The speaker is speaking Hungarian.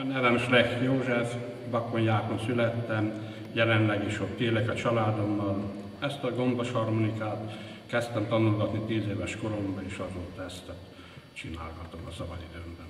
A nevem Schlecht József, Bakonyákon születtem, jelenleg is ott élek a családommal. Ezt a gombos harmonikát kezdtem tanulgatni 10 éves koromban, és azóta ezt csinálgatom a szabadidőmben.